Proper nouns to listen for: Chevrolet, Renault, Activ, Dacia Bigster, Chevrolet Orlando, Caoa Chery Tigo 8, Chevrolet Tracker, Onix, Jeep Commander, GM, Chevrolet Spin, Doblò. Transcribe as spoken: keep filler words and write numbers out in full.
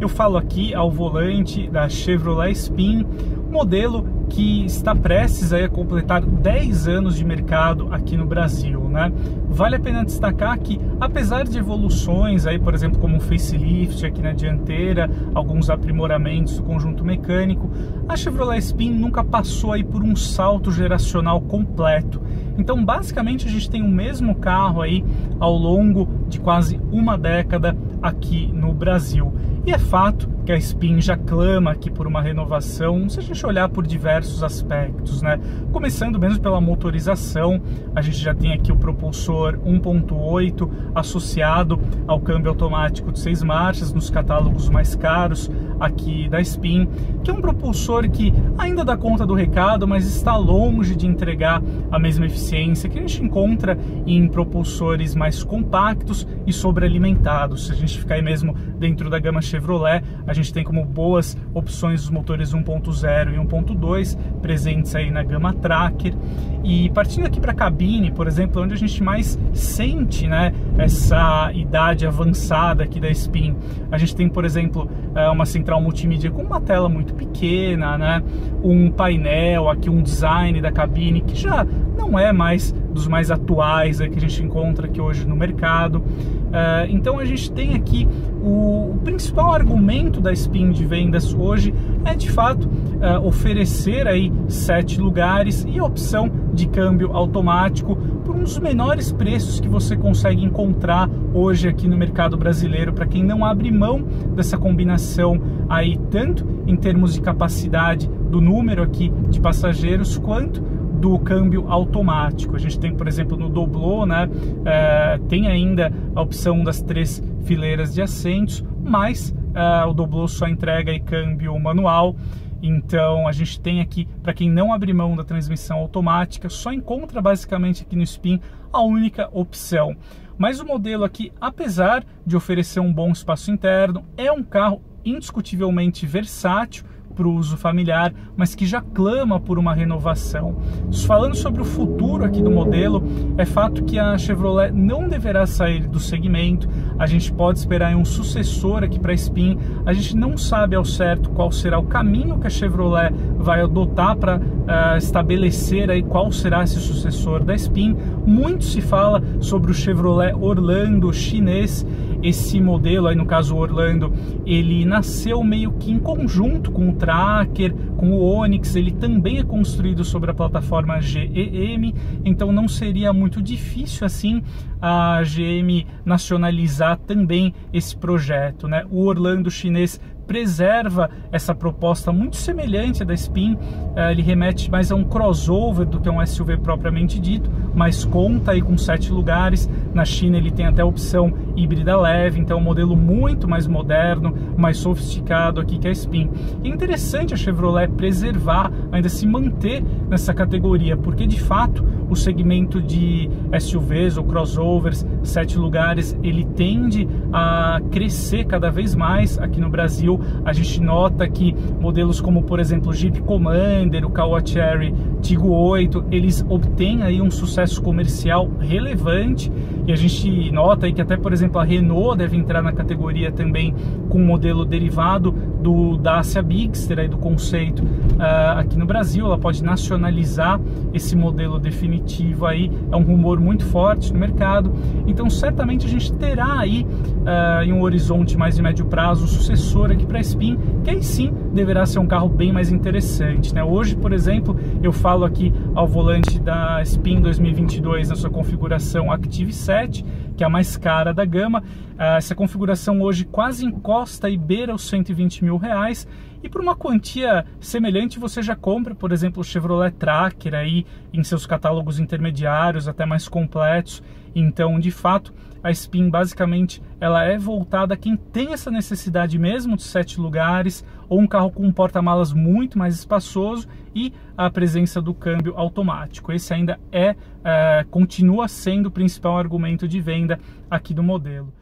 Eu falo aqui ao volante da Chevrolet Spin, modelo que está prestes a completar dez anos de mercado aqui no Brasil, né? Vale a pena destacar que, apesar de evoluções, aí, por exemplo, como um facelift aqui na dianteira, alguns aprimoramentos do conjunto mecânico, a Chevrolet Spin nunca passou aí por um salto geracional completo. Então, basicamente, a gente tem o mesmo carro aí ao longo de quase uma década aqui no Brasil. E é fato que a Spin já clama aqui por uma renovação, se a gente olhar por diversos aspectos, né? Começando mesmo pela motorização, a gente já tem aqui o propulsor um ponto oito associado ao câmbio automático de seis marchas nos catálogos mais caros aqui da Spin, que é um propulsor que ainda dá conta do recado, mas está longe de entregar a mesma eficiência que a gente encontra em propulsores mais compactos e sobrealimentados. Se a gente ficar aí mesmo dentro da gama Chevrolet, a gente tem como boas opções os motores um ponto zero e um ponto dois presentes aí na gama Tracker. E partindo aqui para a cabine, por exemplo, onde a gente mais sente, né, essa idade avançada aqui da Spin, a gente tem, por exemplo, uma central multimídia com uma tela muito pequena, né, um painel aqui, um design da cabine que já não é mais dos mais atuais, é, que a gente encontra aqui hoje no mercado. Uh, então a gente tem aqui o, o principal argumento da Spin de vendas hoje é de fato uh, oferecer aí sete lugares e a opção de câmbio automático por um dos menores preços que você consegue encontrar hoje aqui no mercado brasileiro, para quem não abre mão dessa combinação aí, tanto em termos de capacidade do número aqui de passageiros quanto do câmbio automático. A gente tem, por exemplo, no Doblò, né, é, tem ainda a opção das três fileiras de assentos, mas é, o Doblò só entrega aí câmbio manual. Então a gente tem aqui, para quem não abre mão da transmissão automática, só encontra basicamente aqui no Spin a única opção. Mas o modelo aqui, apesar de oferecer um bom espaço interno, é um carro indiscutivelmente versátil para o uso familiar, mas que já clama por uma renovação. Falando sobre o futuro aqui do modelo, é fato que a Chevrolet não deverá sair do segmento. A gente pode esperar um sucessor aqui para a Spin. A gente não sabe ao certo qual será o caminho que a Chevrolet vai adotar para uh, estabelecer aí qual será esse sucessor da Spin. Muito se fala sobre o Chevrolet Orlando chinês. Esse modelo aí, no caso o Orlando, ele nasceu meio que em conjunto com o Tracker, com o Onix. Ele também é construído sobre a plataforma G E M, então não seria muito difícil assim a G M nacionalizar também esse projeto, né? O Orlando chinês preserva essa proposta muito semelhante à da Spin. Ele remete mais a um crossover do que a um S U V propriamente dito, mas conta aí com sete lugares. Na China ele tem até a opção híbrida leve, então é um modelo muito mais moderno, mais sofisticado aqui que a Spin. É interessante a Chevrolet preservar, ainda se manter nessa categoria, porque de fato o segmento de S U Vs ou crossovers, sete lugares, ele tende a crescer cada vez mais aqui no Brasil. A gente nota que modelos como, por exemplo, o Jeep Commander, o Caoa Chery Tigo oito, eles obtêm aí um sucesso comercial relevante, e a gente nota aí que até, por exemplo, a Renault deve entrar na categoria também com um modelo derivado do Dacia Bigster, aí do conceito uh, aqui no Brasil. Ela pode nacionalizar esse modelo definitivo aí, é um rumor muito forte no mercado. Então certamente a gente terá aí uh, em um horizonte mais de médio prazo o sucessor aqui para a Spin, que aí sim deverá ser um carro bem mais interessante, né? Hoje, por exemplo, eu falo aqui ao volante da Spin dois mil e vinte e dois na sua configuração Active sete, que é a mais cara da gama. Essa configuração hoje quase encosta e beira os cento e vinte mil reais, e por uma quantia semelhante você já compra, por exemplo, o Chevrolet Tracker aí em seus catálogos intermediários, até mais completos. Então, de fato, a Spin basicamente ela é voltada a quem tem essa necessidade mesmo de sete lugares, ou um carro com um porta-malas muito mais espaçoso e a presença do câmbio automático. Esse ainda é, é continua sendo o principal argumento de venda aqui do modelo.